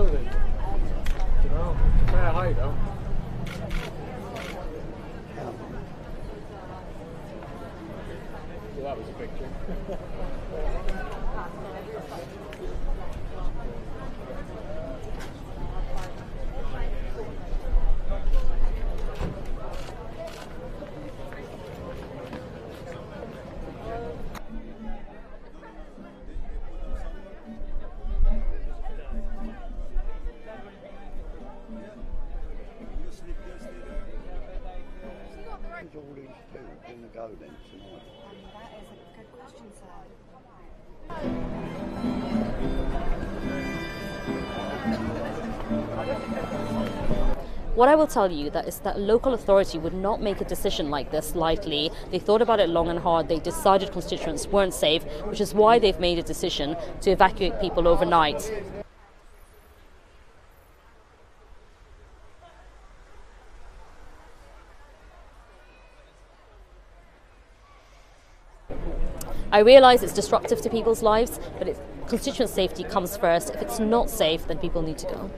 ability. You know, it's a fair height, though. So that was a picture. All these people in the go then tonight? That is a good question, sir. What I will tell you that is that local authority would not make a decision like this lightly. They thought about it long and hard. They decided constituents weren't safe, which is why they've made a decision to evacuate people overnight. I realise it's disruptive to people's lives, but constituent safety comes first. If it's not safe, then people need to go.